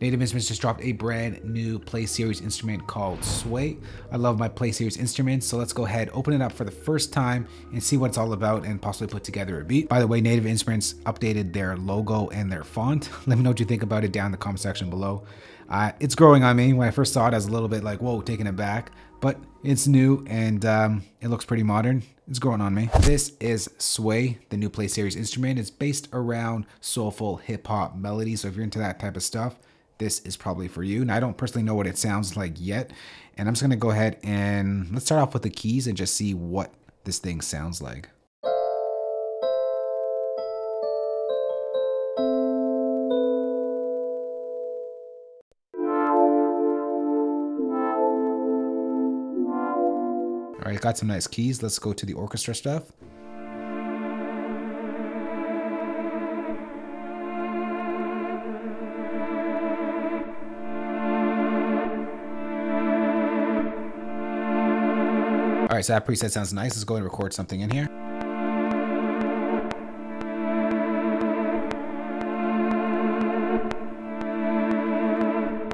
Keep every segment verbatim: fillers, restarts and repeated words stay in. Native Instruments just dropped a brand new Play Series instrument called Sway. I love my Play Series instruments, so let's go ahead, open it up for the first time and see what it's all about and possibly put together a beat. By the way, Native Instruments updated their logo and their font. Let me know what you think about it down in the comment section below. Uh, it's growing on me. When I first saw it, I was a little bit like, whoa, taken aback. But it's new and um, it looks pretty modern. It's growing on me. This is Sway, the new Play Series instrument. It's based around soulful hip hop melodies. So if you're into that type of stuff, this is probably for you. Now, I don't personally know what it sounds like yet. And I'm just gonna go ahead and let's start off with the keys and just see what this thing sounds like. All right, got some nice keys. Let's go to the orchestra stuff. All right, so that preset sounds nice. Let's go and record something in here.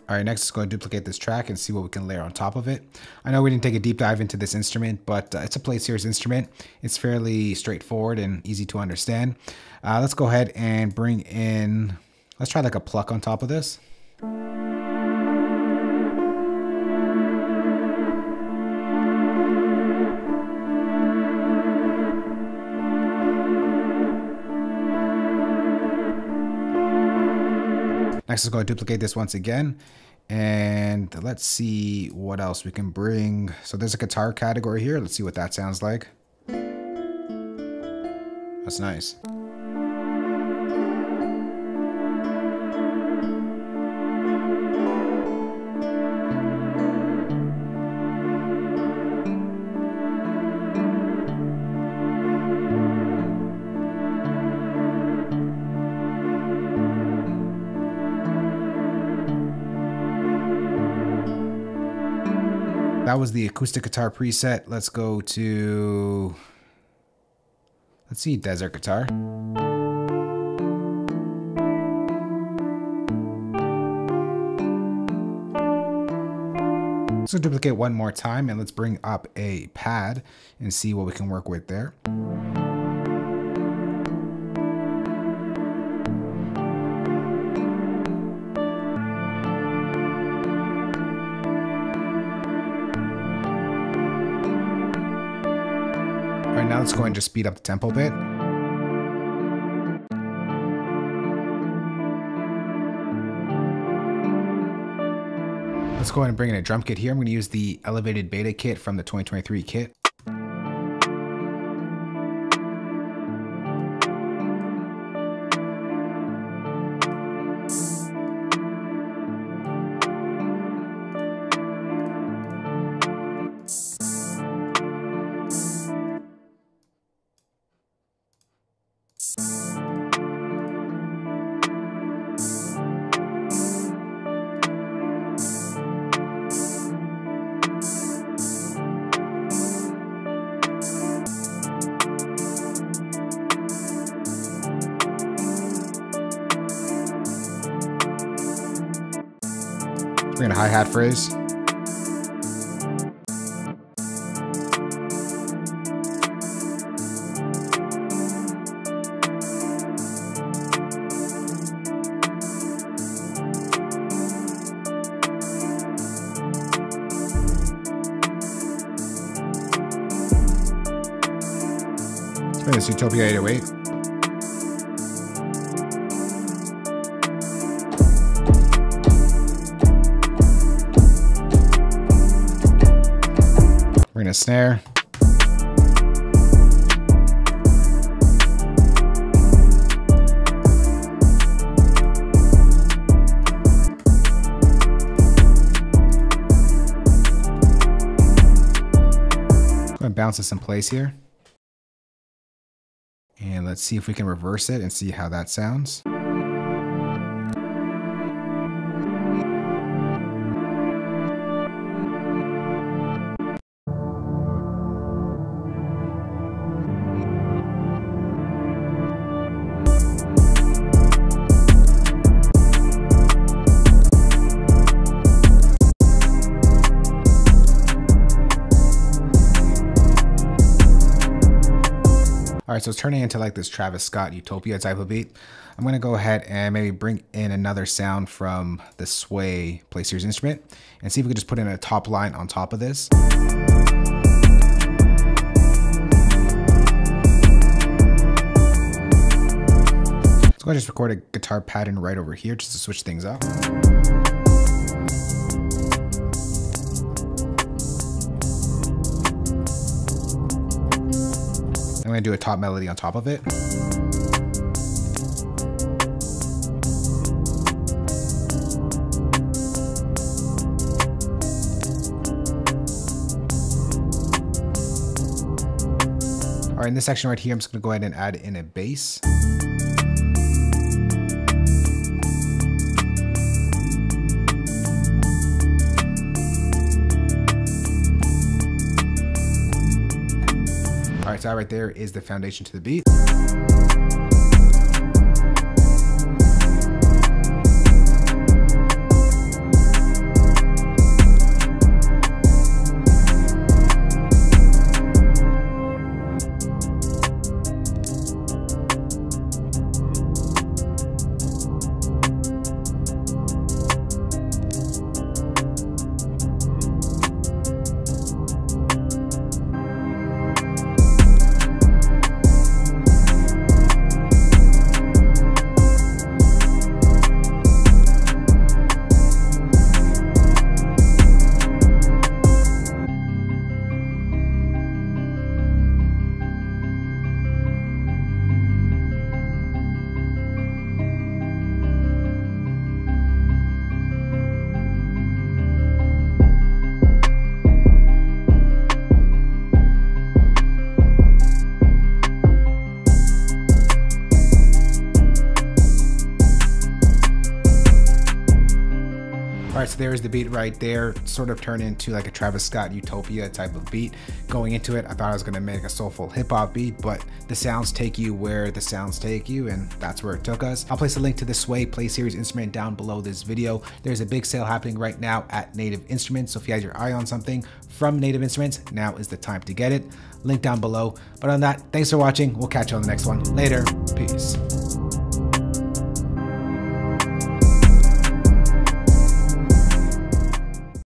All right, next, let's go and duplicate this track and see what we can layer on top of it. I know we didn't take a deep dive into this instrument, but uh, it's a Play Series instrument. It's fairly straightforward and easy to understand. Uh, let's go ahead and bring in, let's try like a pluck on top of this. Next, let's go and duplicate this once again. And let's see what else we can bring. So there's a guitar category here. Let's see what that sounds like. That's nice. That was the acoustic guitar preset. Let's go to, let's see, desert guitar. Let's duplicate one more time and let's bring up a pad and see what we can work with there. Now let's go and just speed up the tempo a bit. Let's go ahead and bring in a drum kit here. I'm going to use the elevated beta kit from the twenty twenty-three kit. Bring in a hi-hat phrase. Let's play this Utopia eight oh eight. A snare. Go and bounce this in place here. And let's see if we can reverse it and see how that sounds. right, so it's turning into like this Travis Scott Utopia type of beat. I'm going to go ahead and maybe bring in another sound from the Sway Play Series instrument and see if we can just put in a top line on top of this. So I just record a guitar pattern right over here just to switch things up. I'm going to do a top melody on top of it. All right, in this section right here, I'm just going to go ahead and add in a bass. All right, so that right there is the foundation to the beat. All right, so there's the beat right there, sort of turned into like a Travis Scott Utopia type of beat. Going into it, I thought I was gonna make a soulful hip hop beat, but the sounds take you where the sounds take you, and that's where it took us. I'll place a link to the Sway Play Series instrument down below this video. There's a big sale happening right now at Native Instruments, so if you had your eye on something from Native Instruments, now is the time to get it. Link down below. But on that, thanks for watching. We'll catch you on the next one. Later, peace.